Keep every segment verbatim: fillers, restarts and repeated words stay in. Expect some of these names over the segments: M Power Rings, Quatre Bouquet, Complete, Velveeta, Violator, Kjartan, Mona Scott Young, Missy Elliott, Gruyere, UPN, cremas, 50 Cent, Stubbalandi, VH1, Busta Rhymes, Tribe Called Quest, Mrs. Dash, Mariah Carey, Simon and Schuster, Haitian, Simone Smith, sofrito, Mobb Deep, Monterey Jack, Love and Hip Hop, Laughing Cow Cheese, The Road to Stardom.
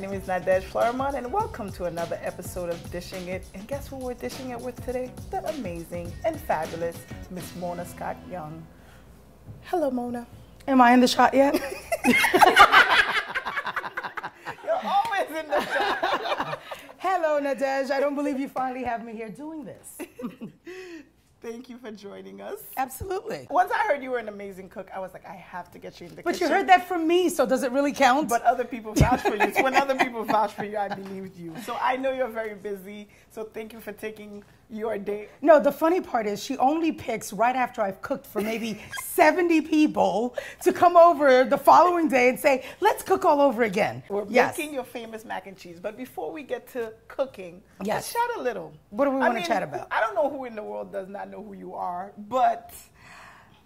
name is Nadege Fleurimond, and welcome to another episode of Dishing It. And guess who we're dishing it with today? The amazing and fabulous Miss Mona Scott Young. Hello, Mona. Am I in the shot yet? You're always in the shot. Hello, Nadege. I don't believe you finally have me here doing this. Thank you for joining us. Absolutely. Once I heard you were an amazing cook, I was like, I have to get you in the but kitchen. But you heard that from me, so does it really count? But other people vouch for you. So when other people vouch for you, I believed you. So I know you're very busy, so thank you for taking your day. No, the funny part is she only picks right after I've cooked for maybe seventy people to come over the following day and say, let's cook all over again. We're yes. making your famous mac and cheese. But before we get to cooking, yes. let's chat a little. What do we want I mean, to chat about? I don't know who in the world does not know who you are, but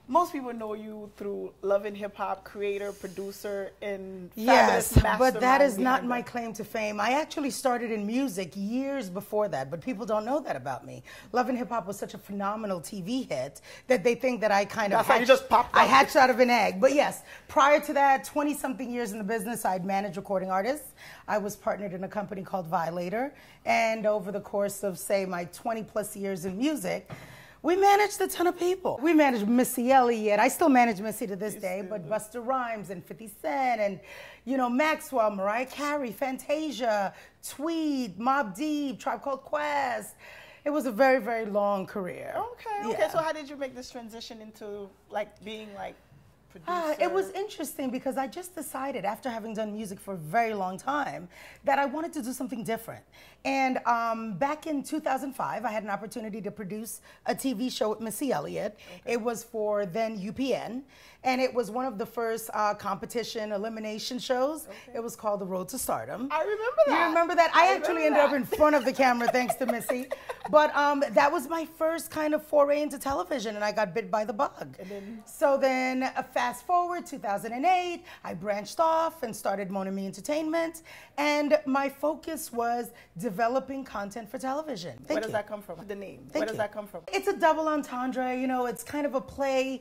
most people know you through Love and Hip Hop, creator, producer, and fabulous mastermind. Yes, but that is not my claim to fame. I actually started in music years before that, but people don't know that about me. Love and Hip Hop was such a phenomenal T V hit that they think that I kind of hatched, just popped I hatched out of an egg. But yes, prior to that, twenty-something years in the business, I'd managed recording artists. I was partnered in a company called Violator, and over the course of, say, my twenty-plus years in music, we managed a ton of people. We managed Missy Elliott. I still manage Missy to this day, but Busta Rhymes and fifty cent and, you know, Maxwell, Mariah Carey, Fantasia, Tweed, Mobb Deep, Tribe Called Quest. It was a very, very long career. Okay, okay. Yeah. So how did you make this transition into, like, being, like, Uh, it was interesting because I just decided after having done music for a very long time that I wanted to do something different. And um, back in two thousand five, I had an opportunity to produce a T V show with Missy Elliott. Okay. It was for then U P N, and it was one of the first uh, competition elimination shows. Okay. It was called The Road to Stardom. I remember that. You remember that? I, I actually ended that. up in front of the camera thanks to Missy. But um, that was my first kind of foray into television, and I got bit by the bug. And then, so then a fast forward, two thousand eight, I branched off and started Mon Ami Entertainment, and my focus was developing content for television. Thank Where does you. that come from? The name. Thank Where does you. that come from? It's a double entendre, you know, it's kind of a play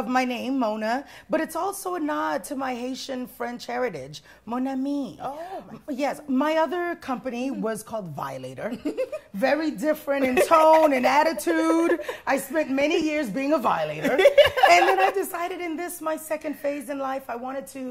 of my name, Mona, but it's also a nod to my Haitian French heritage, Mon Ami. Oh, my yes. My other company was called Violator. Very different in tone and attitude. I spent many years being a violator, and then I decided in this my second phase in life, I wanted to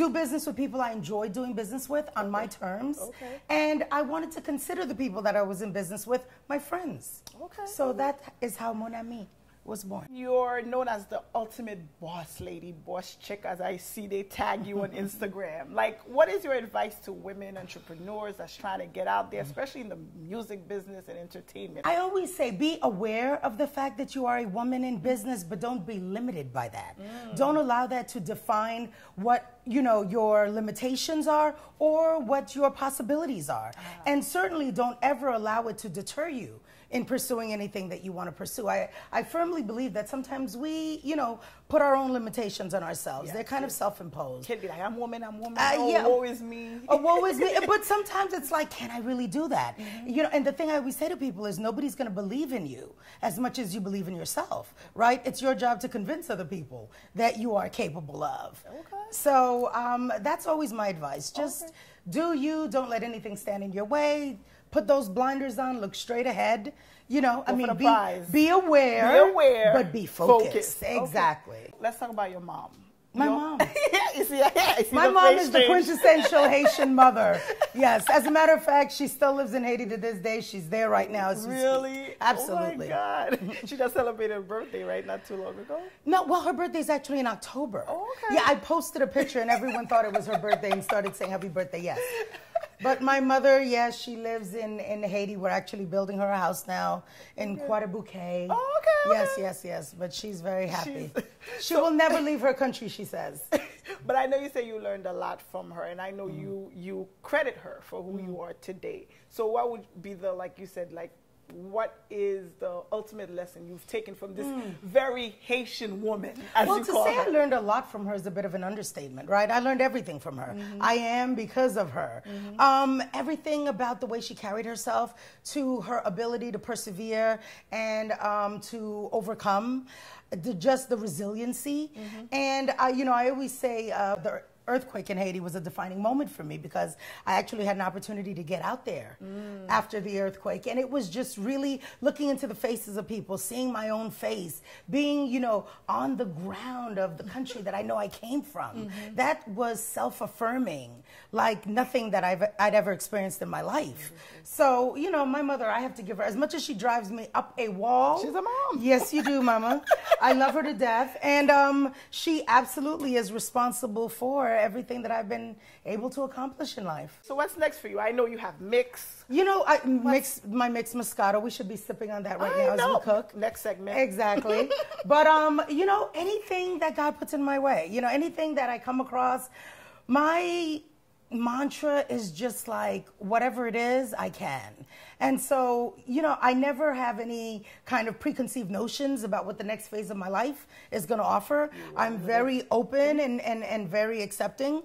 do business with people I enjoyed doing business with on okay. my terms. Okay. And I wanted to consider the people that I was in business with my friends. Okay. So that is how Mon Ami was born. You're known as the ultimate boss lady, boss chick, as I see they tag you on Instagram. Like, what is your advice to women entrepreneurs that's trying to get out there, especially in the music business and entertainment? I always say be aware of the fact that you are a woman in business, but don't be limited by that. Mm. Don't allow that to define what you know your limitations are or what your possibilities are. Ah. And certainly don't ever allow it to deter you in pursuing anything that you want to pursue. I, I firmly believe that sometimes we, you know, put our own limitations on ourselves. Yes, They're kind yes. of self-imposed. Can't be like, I'm woman, I'm woman, uh, oh, yeah. woe is me. Oh, woe is me. But sometimes it's like, can I really do that? Mm-hmm. You know, and the thing I always say to people is nobody's gonna believe in you as much as you believe in yourself, right? It's your job to convince other people that you are capable of. Okay. So um, that's always my advice. Just okay. do you, don't let anything stand in your way. Put those blinders on, look straight ahead. You know, I mean, be, be aware, be aware, but be focused. Focus. Exactly. Okay. Let's talk about your mom. My your, mom. you see, yeah, you see My mom is the quintessential Haitian mother. Yes. As a matter of fact, she still lives in Haiti to this day. She's there right now. As really? Speak. Absolutely. Oh my God. She just celebrated her birthday, right? Not too long ago? No. Well, her birthday's actually in October. Oh, okay. Yeah, I posted a picture and everyone thought it was her birthday and started saying happy birthday. Yes. But my mother, yes, yeah, she lives in, in Haiti. We're actually building her a house now in okay. Quatre Bouquet. Oh, okay, okay. Yes, yes, yes. But she's very happy. She's, she so, will never leave her country, she says. But I know you say you learned a lot from her, and I know mm. you, you credit her for who mm. you are today. So what would be the, like you said, like, what is the ultimate lesson you've taken from this mm. very Haitian woman, as well, you call her? Well, to say I learned a lot from her is a bit of an understatement, right? I learned everything from her. Mm-hmm. I am because of her. Mm-hmm. Um, everything about the way she carried herself, to her ability to persevere and um, to overcome, the, just the resiliency. Mm-hmm. And, uh, you know, I always say uh, the earthquake in Haiti was a defining moment for me because I actually had an opportunity to get out there mm. after the earthquake. And it was just really looking into the faces of people, seeing my own face, being, you know, on the ground of the country that I know I came from. Mm-hmm. That was self-affirming, like nothing that I've, I'd ever experienced in my life. Mm-hmm. So, you know, my mother, I have to give her, as much as she drives me up a wall. She's a mom. Yes, you do, Mama. I love her to death. And um, she absolutely is responsible for everything that I've been able to accomplish in life. So what's next for you? I know you have mix. You know, I mix, my mixed Moscato. We should be sipping on that right I now know. as we cook. Next segment. Exactly. But, um, you know, anything that God puts in my way, you know, anything that I come across, my mantra is just like, whatever it is, I can. And so, you know, I never have any kind of preconceived notions about what the next phase of my life is going to offer. I'm very open and, and, and very accepting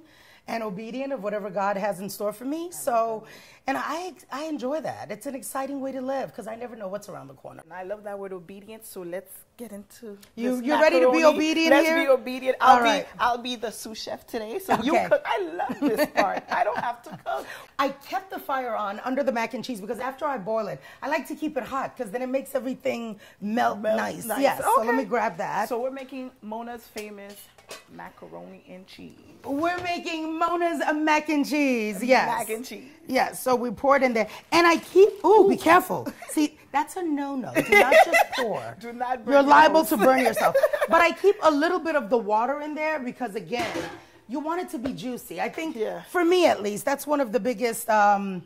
and obedient of whatever God has in store for me. So, and I, I enjoy that. It's an exciting way to live because I never know what's around the corner. And I love that word obedience, so let's get into you. You're ready to be obedient Let's here? Let's be obedient. I'll, All right. be, I'll be the sous chef today, so okay. you cook. I love this part. I don't have to cook. I kept the fire on under the mac and cheese because after I boil it, I like to keep it hot because then it makes everything melt, melt nice. nice. Yes, okay. So let me grab that. So we're making Mona's famous macaroni and cheese. We're making Mona's a mac and cheese. Yes. Mac and cheese. Yes. So we pour it in there. And I keep, ooh, ooh. Be careful. See, that's a no-no. Do not just pour. Do not burn You're liable to burn yourself. But I keep a little bit of the water in there because, again, you want it to be juicy. I think, yeah. for me at least, that's one of the biggest, um,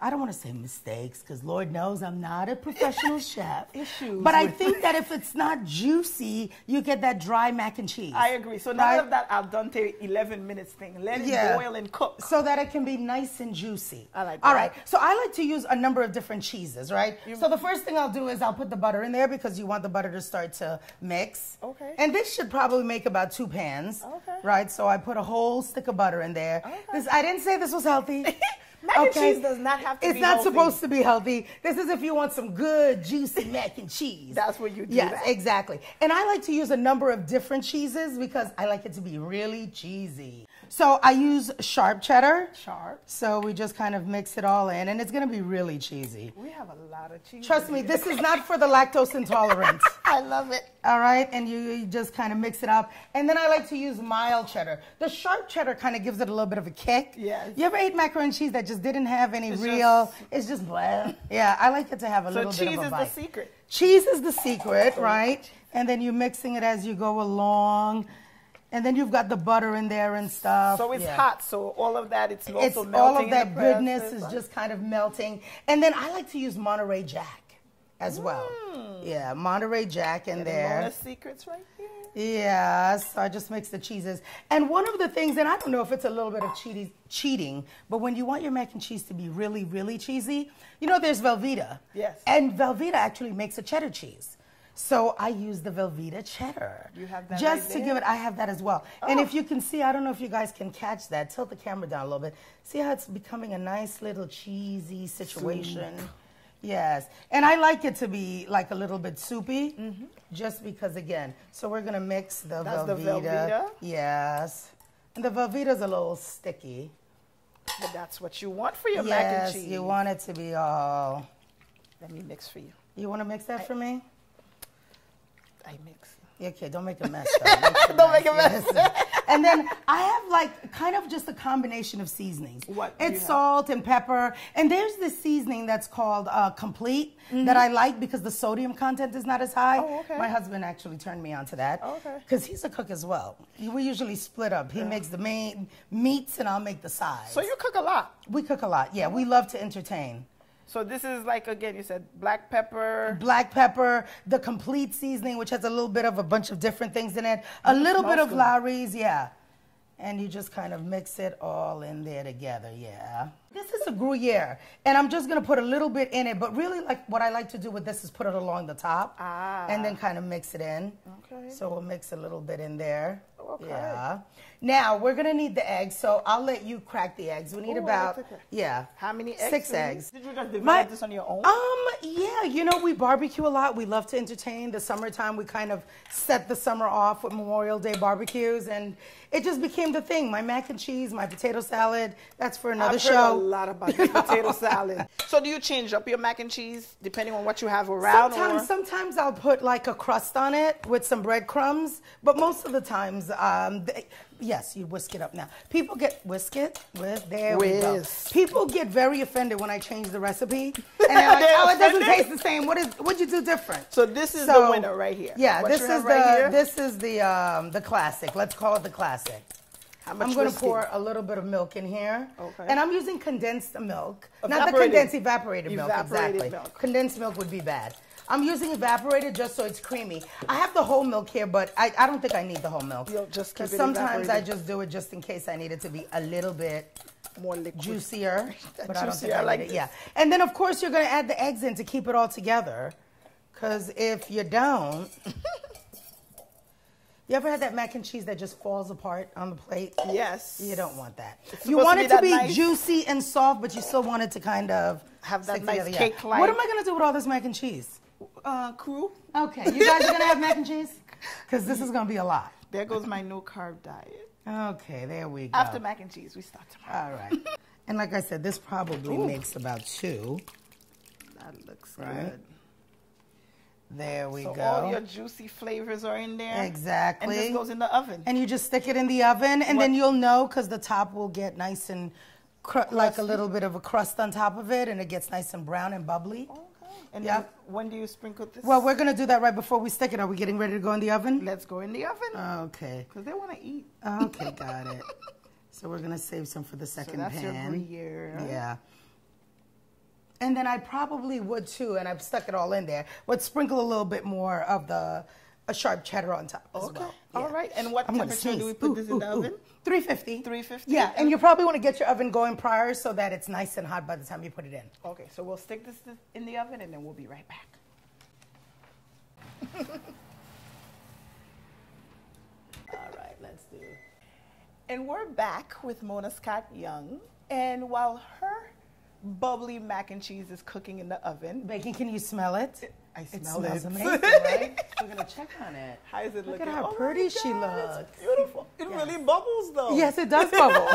I don't want to say mistakes because Lord knows I'm not a professional chef. Issues. But I think that if it's not juicy, you get that dry mac and cheese. I agree. So right? none of that al dente eleven minutes thing. Let yeah. it boil and cook. So that it can be nice and juicy. I like that. All right. So I like to use a number of different cheeses, right? You're... So the first thing I'll do is I'll put the butter in there because you want the butter to start to mix. Okay. And this should probably make about two pans. Okay. Right? So I put a whole stick of butter in there. Okay. This, I didn't say this was healthy. Mac okay. and cheese does not have to it's be healthy. It's not supposed to be healthy. This is if you want some good, juicy mac and cheese. That's what you do. Yes, that. exactly. And I like to use a number of different cheeses because I like it to be really cheesy. So I use sharp cheddar. Sharp. So we just kind of mix it all in, and it's going to be really cheesy. We have a lot of cheese. Trust me, this is not for the lactose intolerant. I love it. All right, and you, you just kind of mix it up. And then I like to use mild cheddar. The sharp cheddar kind of gives it a little bit of a kick. Yes. You ever ate macaroni and cheese that just didn't have any it's real, just, it's just blah. Yeah, I like it to have a so little bit of a bite. So cheese is the secret. Cheese is the secret, right? And then you're mixing it as you go along. And then you've got the butter in there and stuff. So it's yeah. hot, so all of that, it's also it's melting. All of that goodness is just kind of melting. And then I like to use Monterey Jack as mm. well. Yeah, Monterey Jack in and there. Mona's secrets right here. Yeah, so I just mix the cheeses. And one of the things, and I don't know if it's a little bit of cheaty, cheating, but when you want your mac and cheese to be really, really cheesy, you know there's Velveeta. Yes. And Velveeta actually makes a cheddar cheese. So I use the Velveeta cheddar. You have that Just right to there? give it, I have that as well. Oh. And if you can see, I don't know if you guys can catch that. Tilt the camera down a little bit. See how it's becoming a nice little cheesy situation. Soup. Yes. And I like it to be like a little bit soupy. Mm-hmm. Just because, again, so we're going to mix the That's Velveeta. the Velveeta. Yes. And the Velveeta's a little sticky. But that's what you want for your yes, mac and cheese. Yes, you want it to be all... Let me mix for you. You want to mix that I... for me? I mix. Okay, don't make a mess. Make don't mess. make a mess. Yes. And then I have like kind of just a combination of seasonings. What? It's salt and pepper. And there's this seasoning that's called uh, Complete mm-hmm. that I like because the sodium content is not as high. Oh, okay. My husband actually turned me on to that. Oh, okay. Because he's a cook as well. We usually split up. He yeah. makes the main meats and I'll make the sides. So you cook a lot. We cook a lot. Yeah, we love to entertain. So this is like, again, you said black pepper. Black pepper, the complete seasoning, which has a little bit of a bunch of different things in it. A little Most bit of good. Lowry's, yeah. And you just kind of mix it all in there together, yeah. This is a Gruyere, and I'm just going to put a little bit in it, but really like what I like to do with this is put it along the top ah. and then kind of mix it in. Okay. So we'll mix a little bit in there. okay. Yeah. Now, we're going to need the eggs, so I'll let you crack the eggs. We need Ooh, about, okay. yeah. How many eggs? Six eggs. Did you just develop My, this on your own? Um, yeah, you know, we barbecue a lot. We love to entertain. The summertime, we kind of set the summer off with Memorial Day barbecues, and it just became the thing. My mac and cheese, my potato salad, that's for another I've show. I've heard a lot about the potato salad. So do you change up your mac and cheese depending on what you have around? Sometimes, or? sometimes I'll put like a crust on it with some breadcrumbs, but most of the times, um, they, yes, you whisk it up now. People get, whisk it, whisk, there Whiz. we go. People get very offended when I change the recipe. And they're like, oh, it doesn't taste the same. What is, what'd you do different? So this is so, the winner right here. Yeah, this is, right the, here? this is the um, the classic. Let's call it the classic. I'm going to pour a little bit of milk in here. Okay. And I'm using condensed milk. Not the condensed evaporated milk, evaporated exactly. Milk. Condensed milk would be bad. I'm using evaporated just so it's creamy. I have the whole milk here, but I, I don't think I need the whole milk. You'll just keep it sometimes evaporated. I just do it just in case I need it to be a little bit more liquid. Juicier. But juicier, I don't think I, I like it. Yeah. And then, of course, you're going to add the eggs in to keep it all together. Because if you don't... You ever had that mac and cheese that just falls apart on the plate? Yes. You don't want that. It's you want it to be, to be nice. juicy and soft, but you still want it to kind of have that nice cake-like. What am I going to do with all this mac and cheese? Uh, crew. Okay. You guys are going to have mac and cheese? Because this is going to be a lot. There goes my no-carb diet. Okay, there we go. After mac and cheese, we start tomorrow. All right. And like I said, this probably Ooh. makes about two. That looks right? good. There we so go. All your juicy flavors are in there. Exactly. And this goes in the oven. And you just stick it in the oven, and what? then you'll know because the top will get nice and cr Crusty. like a little bit of a crust on top of it, and it gets nice and brown and bubbly. Okay. And yeah. then when do you sprinkle this? Well, we're gonna do that right before we stick it. Are we getting ready to go in the oven? Let's go in the oven. Okay. Because they want to eat. Okay, got it. So we're gonna save some for the second so that's pan. That's your Gruyere. Yeah. And then I probably would too, and I've stuck it all in there. Would sprinkle a little bit more of the a sharp cheddar on top. Okay. As well. Yeah. All right. And what I'm temperature do we put ooh, this in ooh, the oven? three fifty. three fifty. Yeah. And you probably want to get your oven going prior so that it's nice and hot by the time you put it in. Okay. So we'll stick this in the oven, and then we'll be right back. All right. Let's do it. And we're back with Mona Scott Young, and while her bubbly mac and cheese is cooking in the oven. Baking, can you smell it? it I smell it. It smells amazing, right? We're going to check on it. How is it Look looking? Look at how oh pretty she looks. It's beautiful. It yes. really bubbles, though. Yes, it does bubble.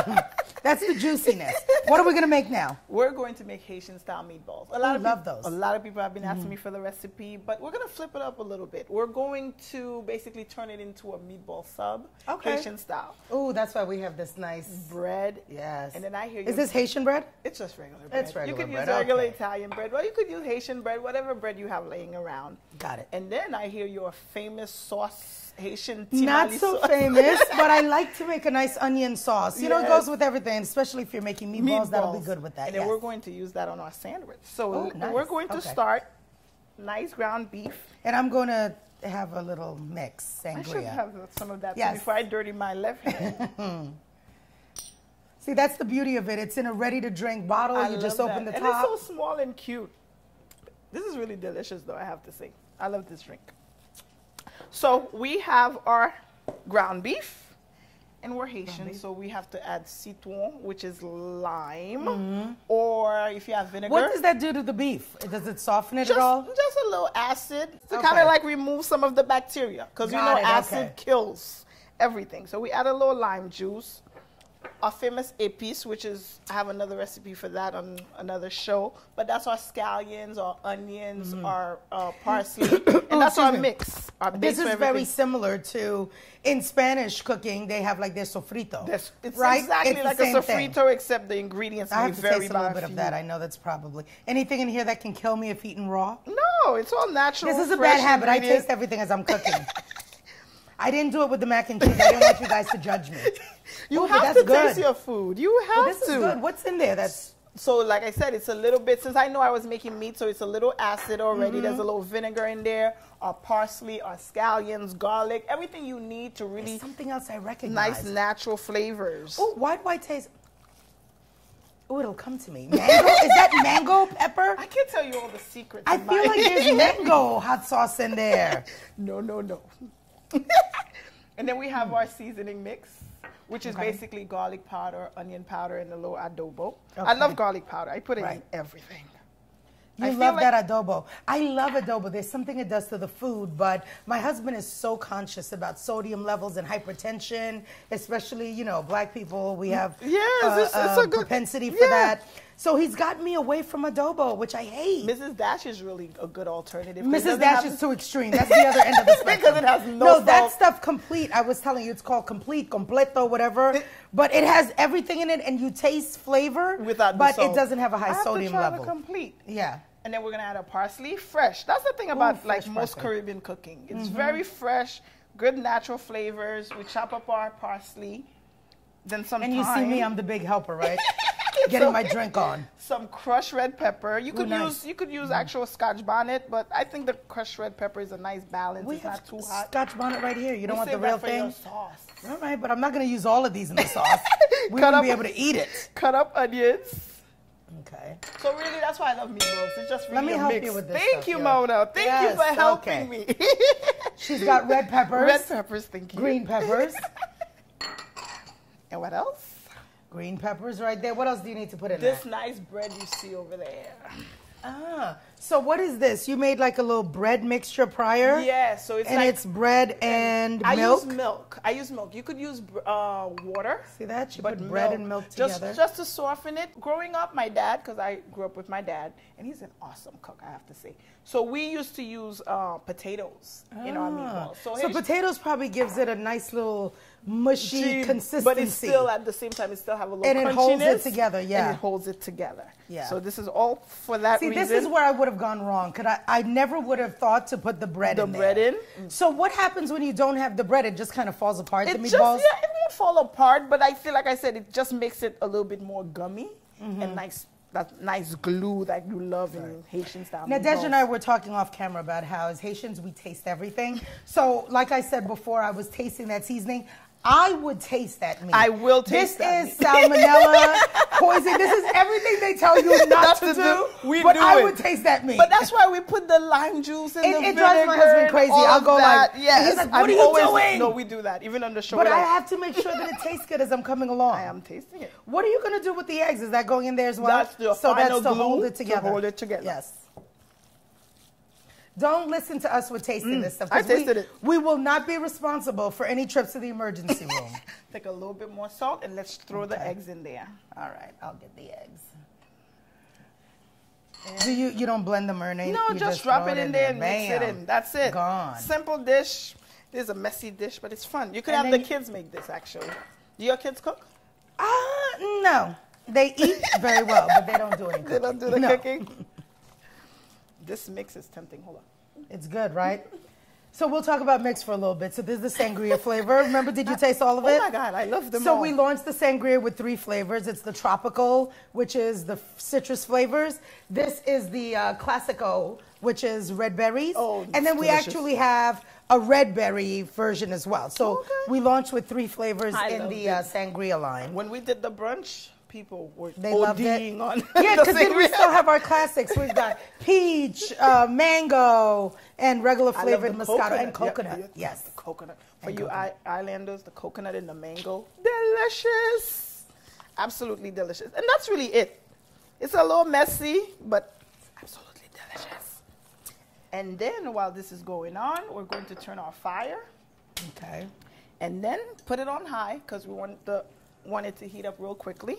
That's the juiciness. What are we going to make now? We're going to make Haitian-style meatballs. A lot I of love people, those. A lot of people have been asking mm-hmm. me for the recipe, but we're going to flip it up a little bit. We're going to basically turn it into a meatball sub, okay. Haitian-style. Oh, that's why we have this nice bread. Yes. And then I hear you. Is this Haitian bread? It's just regular bread. It's regular bread. You could use regular okay. Italian bread. Well, you could use Haitian bread, whatever bread you have laying around. Got it. And then I hear your famous sauce, Haitian Ti Malice sauce. Not so famous, but I like to make a nice onion sauce. You yes. know, it goes with everything, especially if you're making meatballs, meatballs. That'll be good with that. And yes. then we're going to use that on our sandwich. So oh, nice. we're going to okay. start nice ground beef. And I'm going to have a little mix, sangria. I should have some of that yes. before I dirty my left hand. See, that's the beauty of it. It's in a ready-to-drink bottle. I you just open that. the top. And it's so small and cute. This is really delicious, though, I have to say. I love this drink. So we have our ground beef, and we're Haitian, so we have to add citron, which is lime, mm-hmm. or if you have vinegar. What does that do to the beef? Does it soften it just, at all? Just a little acid to okay. kind of like remove some of the bacteria, because you know it. acid okay. kills everything. So we add a little lime juice, our famous épices, which is, I have another recipe for that on another show, but that's our scallions, our onions, mm-hmm. our uh, parsley, and that's our mix. Our this is very similar to, in Spanish cooking, they have like their sofrito. That's, it's right? exactly it's like a sofrito, thing. except the ingredients I may have to vary taste by a little bit of that. I know that's probably, anything in here that can kill me if eaten raw? No, it's all natural. This is a bad habit. I taste everything as I'm cooking. I didn't do it with the mac and cheese. I didn't want you guys to judge me. You Ooh, have to good. taste your food. You have well, this to. This is good. What's in there? That's so. Like I said, it's a little bit. Since I know I was making meat, so it's a little acid already. Mm-hmm. There's a little vinegar in there. Our parsley, our scallions, garlic, everything you need to really. There's something else I recognize. Nice natural flavors. Oh, why do I taste? Oh, it'll come to me. Mango? Is that mango pepper? I can't tell you all the secrets. I feel my... like there's mango hot sauce in there. No, no, no. And then we have mm. our seasoning mix, which is okay. basically garlic powder, onion powder, and a little adobo. Okay. I love garlic powder. I put it right. in everything. You I love like that adobo. I love adobo. There's something it does to the food, but my husband is so conscious about sodium levels and hypertension, especially, you know, black people. We have yes, uh, it's, it's uh, a good, propensity for yeah. that. So he's got me away from adobo, which I hate. Missus Dash is really a good alternative. Missus Dash is too extreme. That's the other end of the spectrum. Because it has no No, salt. That stuff, Complete, I was telling you, it's called Complete, Completo, whatever. It, but it has everything in it, and you taste flavor, without but it doesn't have a high I sodium have to try level. The Complete. Yeah. And then we're going to add our parsley, fresh. That's the thing about Ooh, like most parsley. Caribbean cooking. It's mm-hmm. very fresh, good natural flavors. We chop up our parsley, then some And you thyme. See me, I'm the big helper, right? Getting my drink on. Some crushed red pepper. You could Ooh, nice. use you could use mm. actual Scotch bonnet, but I think the crushed red pepper is a nice balance. We it's have not too hot. Scotch bonnet right here. You we don't want the real for thing. Your sauce. All right, but I'm not going to use all of these in the sauce. We wouldn't be able to eat it. Cut up onions. Okay. So really, that's why I love meatballs. It's just really Let me a help mix. You with this. Thank stuff, you, yeah. Mona. Thank yes, you for helping okay. me. She's got red peppers. Red peppers. Thank you. Green peppers. And what else? Green peppers right there. What else do you need to put in there? This nice bread you see over there. Ah, so what is this? You made like a little bread mixture prior? Yeah, so it's and like... And it's bread and I milk? I use milk. I use milk. You could use uh, water. See that? You put bread milk. and milk together. Just, just to soften it. Growing up, my dad, because I grew up with my dad, and he's an awesome cook, I have to say. So we used to use uh, potatoes ah. in our meatballs. So, so potatoes probably gives it a nice little... mushy Gee, consistency, but it's still at the same time it still have a little and it crunchiness, holds it together. Yeah, and it holds it together. Yeah. So this is all for that See, reason. See, this is where I would have gone wrong. Cause I, I never would have thought to put the bread the in. The bread in. So what happens when you don't have the bread? It just kind of falls apart. It the meatballs. Just, yeah, it won't fall apart, but I feel like I said it just makes it a little bit more gummy mm-hmm. and nice. That nice glue that you love in right. Haitian style. Nadege and I were talking off camera about how as Haitians we taste everything. So like I said before, I was tasting that seasoning. I would taste that meat. I will taste this that This is meat. Salmonella, poison. This is everything they tell you not to, to do. do. We but do I it. would taste that meat. But that's why we put the lime juice in it, the vinegar. It drives my husband crazy. I'll go like, yes. he's like, what I'm are you always, doing? No, we do that, even on the show. But like, I have to make sure that it tastes good as I'm coming along. I am tasting it. What are you going to do with the eggs? Is that going in there as well? That's the so final that's to glue hold it together. To hold it together. Yes. Don't listen to us with tasting mm, this stuff. I tasted we, it. We will not be responsible for any trips to the emergency room. Take a little bit more salt and let's throw okay. the eggs in there. All right, I'll get the eggs. And Do you you don't blend them or anything? No, just, just drop it in, in there and mix it in. That's it. Gone. Simple dish. This is a messy dish, but it's fun. You could and have the you, kids make this actually. Do your kids cook? Ah, uh, no. They eat very well, but they don't do anything. They don't do the no. cooking. This mix is tempting. Hold on. It's good, right? So we'll talk about mix for a little bit. So this is the sangria flavor. Remember, did you taste all of it? Oh, my God. I love them So all. We launched the sangria with three flavors. It's the tropical, which is the citrus flavors. This is the uh, classico, which is red berries. Oh, and then we delicious. actually have a red berry version as well. So okay. we launched with three flavors I in the uh, sangria line. When we did the brunch... people were they loved it. on Yeah, because the then we still have our classics. We've got peach, uh, mango, and regular flavored Moscato and coconut. Yep, yes. The coconut. For and you coconut. Islanders, the coconut and the mango. Delicious. Absolutely delicious. And that's really it. It's a little messy, but absolutely delicious. And then while this is going on, we're going to turn our fire. Okay. And then put it on high because we want the want it to heat up real quickly.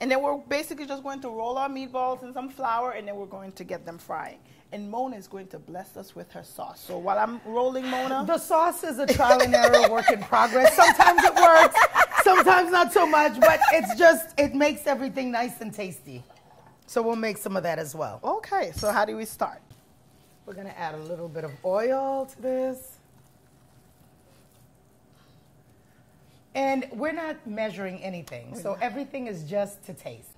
And then we're basically just going to roll our meatballs in some flour, and then we're going to get them frying. And Mona is going to bless us with her sauce. So while I'm rolling, Mona. The sauce is a trial and error work in progress. Sometimes it works, sometimes not so much, but it's just, it makes everything nice and tasty. So we'll make some of that as well. Okay, so how do we start? We're gonna add a little bit of oil to this. And we're not measuring anything, we're so not. everything is just to taste.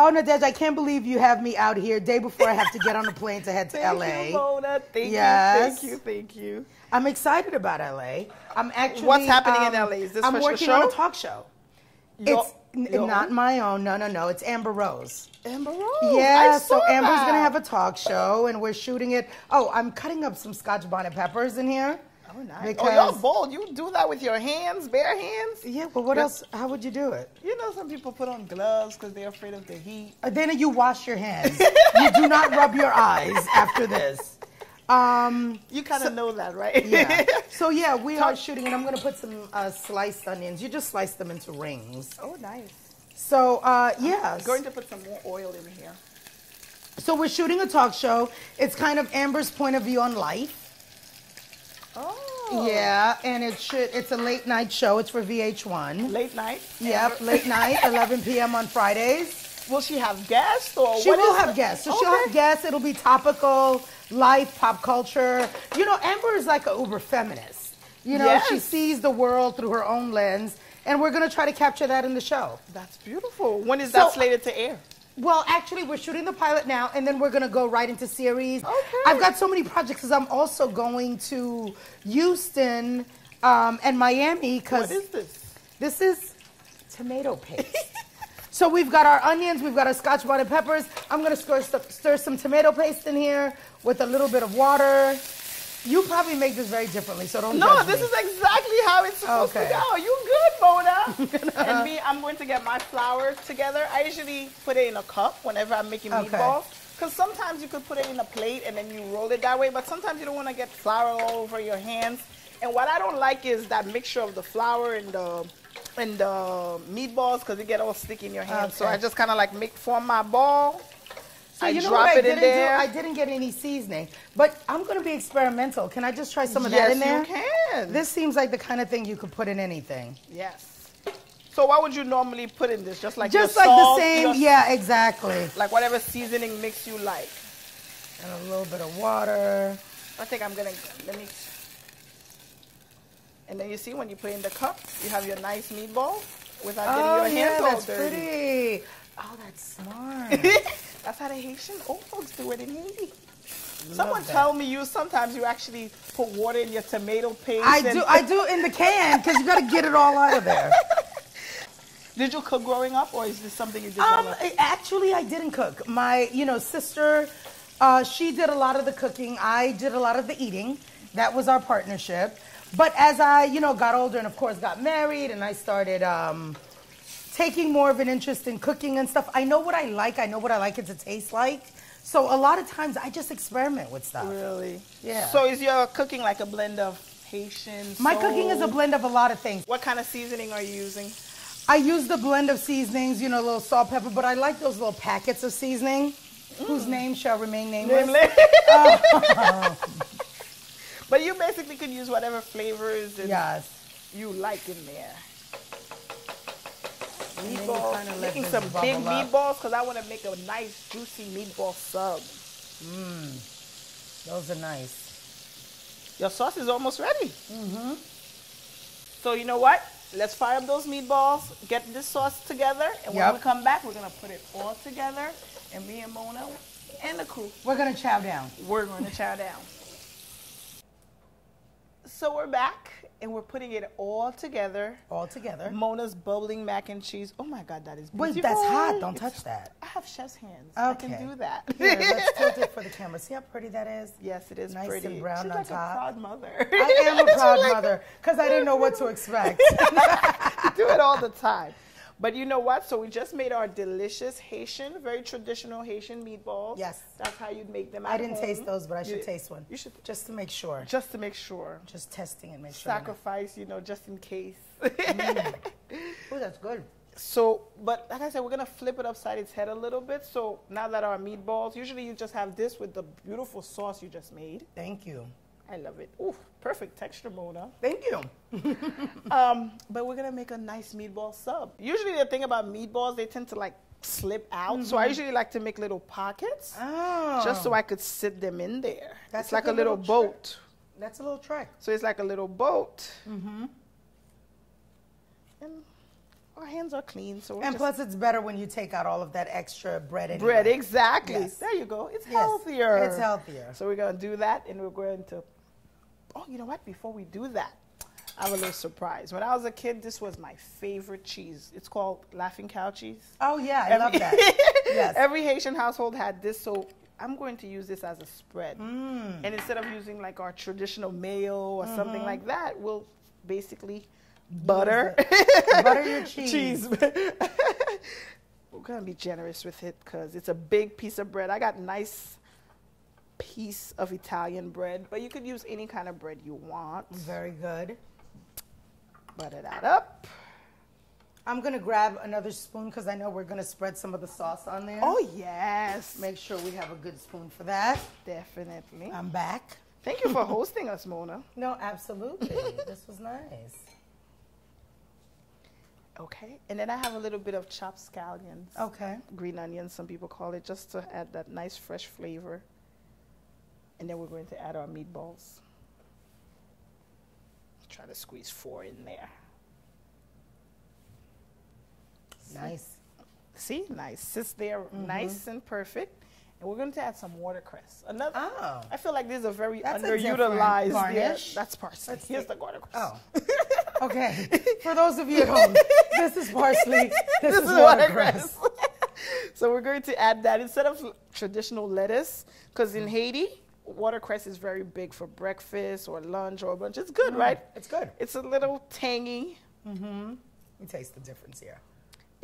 Oh, Nadege, I can't believe you have me out here day before I have to get on a plane to head to thank L A. Thank you, Mona. Thank yes. you, thank you, thank you. I'm excited about L A. I'm actually... What's happening um, in L A? Is this I'm working show? on a talk show. Your, it's your not own? my own. No, no, no. It's Amber Rose. Amber Rose? Yeah, so that. Amber's going to have a talk show, and we're shooting it. Oh, I'm cutting up some Scotch bonnet peppers in here. Oh, nice. Because oh, y'all bold. You do that with your hands, bare hands? Yeah, but what yes. else? How would you do it? You know, some people put on gloves because they're afraid of the heat. Uh, then you wash your hands. You do not rub your eyes after this. Um, you kind of so, know that, right? Yeah. So, yeah, we are shooting, and I'm going to put some uh, sliced onions. You just slice them into rings. Oh, nice. So, uh, yeah. I'm going to put some more oil in here. So we're shooting a talk show. It's kind of Amber's point of view on life. Oh. Yeah, and it should. It's a late night show. It's for V H one. Late night? Yep, Amber. Late night, eleven p m on Fridays. Will she have guests? Or she what will have the... guests. So okay. she'll have guests. It'll be topical, life, pop culture. You know, Amber is like an uber feminist. You know, yes. she sees the world through her own lens, and we're going to try to capture that in the show. That's beautiful. When is so, that slated to air? Well, actually, we're shooting the pilot now, and then we're going to go right into series. Okay. I've got so many projects because I'm also going to Houston um, and Miami. Cause what is this? This is tomato paste. So we've got our onions. We've got our scotch bonnet peppers. I'm going to stir, stir some tomato paste in here with a little bit of water. You probably make this very differently, so don't No, judge this me. Is exactly how it's supposed okay. to go. You good, Mona. And me, I'm going to get my flour together. I usually put it in a cup whenever I'm making okay. meatballs. Because sometimes you could put it in a plate and then you roll it that way. But sometimes you don't want to get flour all over your hands. And what I don't like is that mixture of the flour and the, and the meatballs because it get all sticky in your hands. Okay. So I just kind of like make form my ball. So you I know drop what I it didn't in there. Do? I didn't get any seasoning, but I'm going to be experimental. Can I just try some of yes, that in there? Yes, you can. This seems like the kind of thing you could put in anything. Yes. So what would you normally put in this? Just like just your like salt, the same. Your, yeah, exactly. Like whatever seasoning mix you like. And a little bit of water. I think I'm gonna let me. And then you see when you put in the cup, you have your nice meatball without oh, getting your hands yeah, all that's dirty. Pretty. Oh, that's smart. That's how the Haitian old folks do it in Haiti. Someone tell me you sometimes you actually put water in your tomato paste. I and do. I do in the can because you got to get it all out of there. Did you cook growing up, or is this something you did? Um, actually, I didn't cook. My, you know, sister, uh, she did a lot of the cooking. I did a lot of the eating. That was our partnership. But as I, you know, got older and of course got married, and I started. Um, taking more of an interest in cooking and stuff. I know what I like. I know what I like it to taste like. So a lot of times I just experiment with stuff. Really? Yeah. So is your cooking like a blend of Haitian? My soul? Cooking is a blend of a lot of things. What kind of seasoning are you using? I use the blend of seasonings, you know, a little salt, pepper, but I like those little packets of seasoning mm. whose name shall remain nameless. Nameless. uh, but you basically can use whatever flavors and yes. you like in there. Meatballs, making some big meatballs because I want to make a nice juicy meatball sub. Mmm, those are nice. Your sauce is almost ready. Mm-hmm. So you know what? Let's fire up those meatballs, get this sauce together, and yep. when we come back, we're going to put it all together, and me and Mona and the crew. We're going to chow down. We're going to chow down. So we're back. And we're putting it all together. All together. Mona's bubbling mac and cheese. Oh my God, that is beautiful. Wait, that's hot. Don't touch that. I have chef's hands. Okay. I can do that. Here, let's tilt it for the camera. See how pretty that is? Yes, it is nice pretty. Nice and brown She's on like top. She's like a proud mother. I am a proud like mother because I didn't know what to expect. You do it all the time. But you know what? So we just made our delicious Haitian, very traditional Haitian meatballs. Yes. That's how you'd make them at I didn't home. Taste those, but I should you, taste one. You should. Just to make sure. Just to make sure. Just testing and make sure. Sacrifice, you know, just in case. Mm. Oh, that's good. So, but like I said, we're going to flip it upside its head a little bit. So now that our meatballs, usually you just have this with the beautiful sauce you just made. Thank you. I love it. Ooh, perfect texture, Mona. Thank you. um, but we're going to make a nice meatball sub. Usually the thing about meatballs, they tend to like slip out. Mm-hmm. So I usually like to make little pockets oh. just so I could sit them in there. That's it's like a little, little boat. That's a little trick. So it's like a little boat. Mm-hmm. And our hands are clean. So and plus it's better when you take out all of that extra bread. Anyway. Bread, exactly. Yes. There you go. It's yes. healthier. It's healthier. So we're going to do that and we're going to... Oh, you know what? Before we do that, I have a little surprise. When I was a kid, this was my favorite cheese. It's called Laughing Cow Cheese. Oh, yeah. I every, love that. Yes. Every Haitian household had this, so I'm going to use this as a spread. Mm. And instead of using like our traditional mayo or mm-hmm. something like that, we'll basically butter. Butter your cheese. cheese. We're going to be generous with it because it's a big piece of bread. I got nice piece of Italian bread, but you could use any kind of bread you want. Very good. Butter that up. I'm going to grab another spoon because I know we're going to spread some of the sauce on there. Oh, yes. Make sure we have a good spoon for that. Definitely. I'm back. Thank you for hosting us, Mona. No, absolutely. This was nice. Okay. And then I have a little bit of chopped scallions. Okay. Green onions, some people call it, just to add that nice fresh flavor. And then we're going to add our meatballs. Try to squeeze four in there. Nice. See, nice. Sits there mm-hmm. nice and perfect. And we're going to add some watercress. Another. Oh. I feel like these are very that's underutilized. Garnish. Yeah, that's parsley. Let's Here's see. the watercress. Oh. Okay. For those of you at home, this is parsley. This, this is, is watercress. watercress. So we're going to add that instead of traditional lettuce, because in Haiti, watercress is very big for breakfast or lunch or lunch. It's good, mm, right? It's good. It's a little tangy. Mm-hmm. You taste the difference here.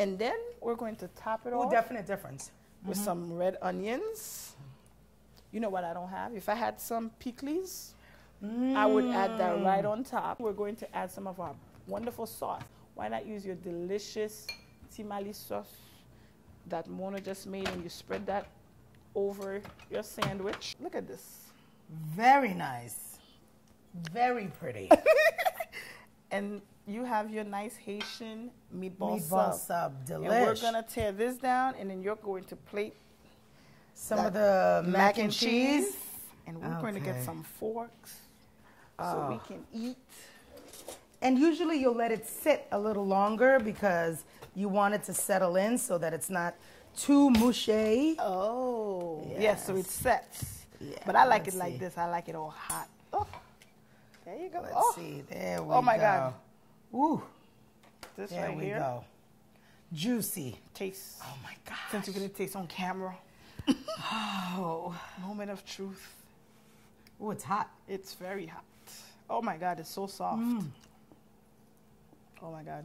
And then we're going to top it Ooh, off. Definite difference. With mm-hmm. some red onions. You know what I don't have? If I had some pickles, mm. I would add that right on top. We're going to add some of our wonderful sauce. Why not use your delicious Ti Malice sauce that Mona just made, and you spread that over your sandwich. Look at this. Very nice. Very pretty. And you have your nice Haitian meatball, meatball sub. sub. Delish. And we're gonna tear this down, and then you're going to plate some of the mac, mac and cheese. cheese. And we're okay. going to get some forks oh. so we can eat. And usually you'll let it sit a little longer because you want it to settle in so that it's not too mushy. Oh, yes, yes so it sets. Yeah, but I like it see. like this. I like it all hot. Oh. There you go. Let's oh. see. There we go. Oh my go. God. Ooh. This there right we here. go. Juicy. Taste. Oh my God. Since you're going to taste on camera. Oh. Moment of truth. Ooh, it's hot. It's very hot. Oh my God, it's so soft. Mm. Oh my God.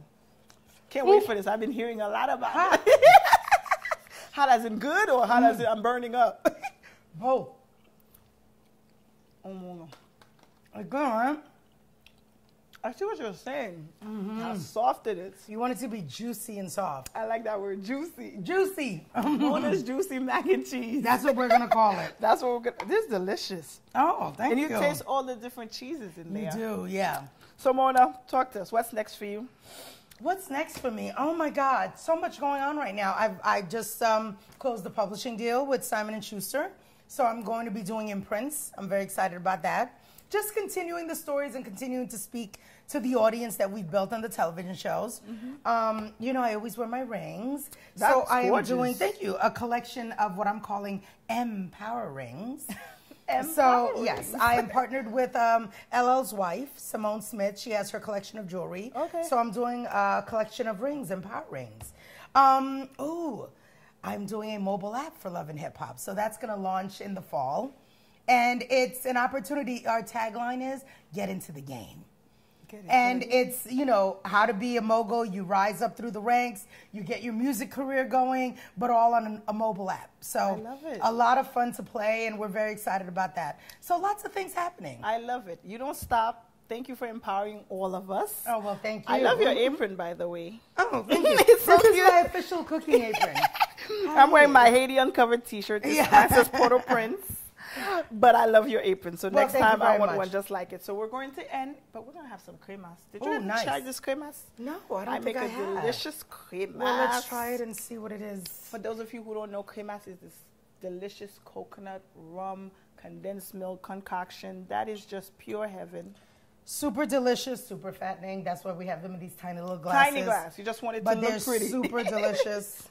Can't Ooh. wait for this. I've been hearing a lot about hot. it. Hot as in good or hot mm. as in I'm burning up? Oh. Oh my God. Again, I see what you're saying, mm-hmm. how soft it is. You want it to be juicy and soft. I like that word, juicy. Juicy. Mona's juicy mac and cheese. That's what we're going to call it. That's what we're going to, this is delicious. Oh, thank and you. And you taste all the different cheeses in there. You do, yeah. So Mona, talk to us. What's next for you? What's next for me? Oh my God, so much going on right now. I've, I just um, closed the publishing deal with Simon and Schuster. So I'm going to be doing imprints. I'm very excited about that. Just continuing the stories and continuing to speak to the audience that we've built on the television shows. Mm-hmm. um, you know, I always wear my rings. That's so I gorgeous. am doing, thank you, a collection of what I'm calling M Power Rings. M so, Power Rings. yes, I am partnered with um, L L's wife, Simone Smith. She has her collection of jewelry. Okay. So I'm doing a collection of rings and power rings. Um, ooh, I'm doing a mobile app for Love and Hip Hop. So that's going to launch in the fall. And it's an opportunity. Our tagline is, get into the game. Get into and the game. It's, you know, how to be a mogul. You rise up through the ranks. You get your music career going, but all on an, a mobile app. So I love it. A lot of fun to play, and we're very excited about that. So lots of things happening. I love it. You don't stop. Thank you for empowering all of us. Oh, well, thank you. I love your apron, by the way. Oh, thank you. It's so this is my official cooking apron. I'm wearing my Haiti Uncovered t-shirt. This yeah. says Port-au-Prince. But I love your apron, so well, next time I want much. one just like it. So we're going to end, but we're going to have some cremas. Did you Ooh, ever nice. try this cremas? No, I don't I think I have. I make a delicious cremas. Well, let's try it and see what it is. For those of you who don't know, cremas is this delicious coconut, rum, condensed milk concoction. That is just pure heaven. Super delicious, super fattening. That's why we have them in these tiny little glasses. Tiny glass. You just want it but to look pretty. But they're super delicious.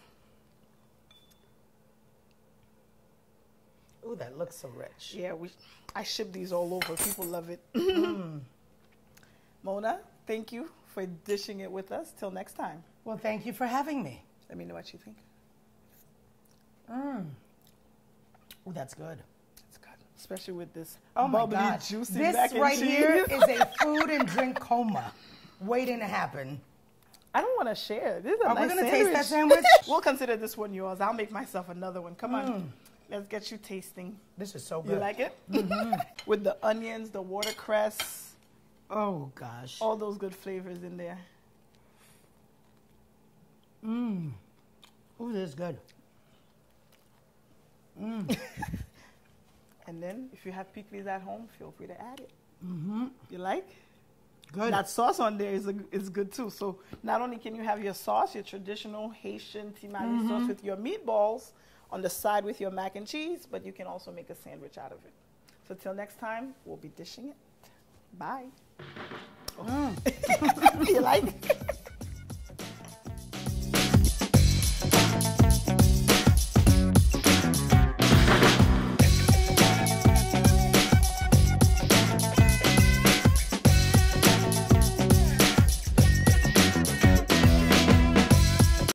Ooh, that looks so rich. Yeah, we, I ship these all over. People love it. Mm. Mona, thank you for dishing it with us. Till next time. Well, thank you for having me. Let me know what you think. Mm. Oh, that's good. That's good. Especially with this oh bubbly, my God. juicy this mac and right cheese. Here is a food and drink coma waiting to happen. I don't want to share. This is a Are nice we gonna sandwich. taste that sandwich? We'll consider this one yours. I'll make myself another one. Come mm. on. Let's get you tasting. This is so good. You like it? Mm-hmm. With the onions, the watercress. Oh, gosh. All those good flavors in there. Mmm. Oh, this is good. Mmm. And then, if you have pickles at home, feel free to add it. Mm-hmm. You like? Good. That sauce on there is, a, is good, too. So, not only can you have your sauce, your traditional Haitian Ti Malice mm-hmm. sauce with your meatballs, on the side with your mac and cheese, but you can also make a sandwich out of it. So till next time, we'll be dishing it. Bye. Oh. Mm. You like it?